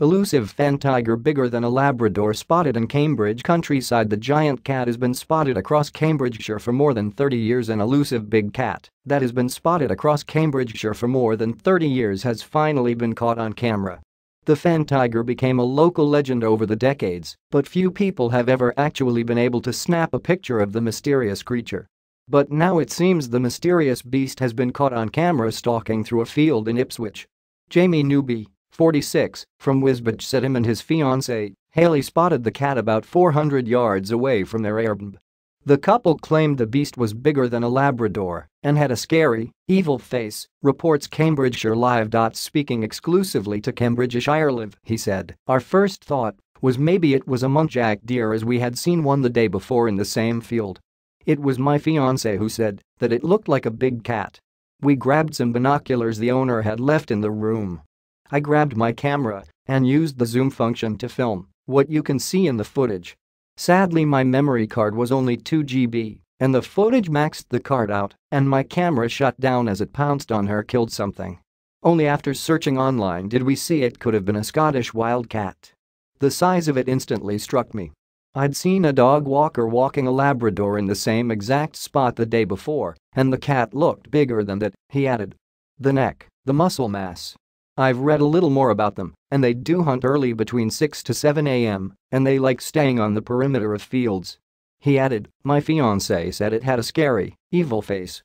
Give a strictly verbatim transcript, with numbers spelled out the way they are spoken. Elusive Fen Tiger, bigger than a Labrador, spotted in Cambridge countryside. The giant cat has been spotted across Cambridgeshire for more than thirty years. An elusive big cat that has been spotted across Cambridgeshire for more than thirty years has finally been caught on camera. The Fen Tiger became a local legend over the decades, but few people have ever actually been able to snap a picture of the mysterious creature. But now it seems the mysterious beast has been caught on camera stalking through a field in Ipswich. Jamie Newby, forty-six, from Wisbech, said him and his fiancée, Haley, spotted the cat about four hundred yards away from their Airbnb. The couple claimed the beast was bigger than a Labrador and had a scary, evil face, reports Cambridgeshire Live. Speaking exclusively to Cambridgeshire Live, he said, "Our first thought was maybe it was a muntjac deer, as we had seen one the day before in the same field. It was my fiancé who said that it looked like a big cat. We grabbed some binoculars the owner had left in the room. I grabbed my camera and used the zoom function to film what you can see in the footage. Sadly, my memory card was only two gigabytes, and the footage maxed the card out, and my camera shut down as it pounced on her, killed something. Only after searching online did we see it could have been a Scottish wild cat. The size of it instantly struck me. I'd seen a dog walker walking a Labrador in the same exact spot the day before, and the cat looked bigger than that," he added. The neck, the muscle mass. I've read a little more about them, and they do hunt early, between six to seven a m, and they like staying on the perimeter of fields." He added, "My fiancé said it had a scary, evil face,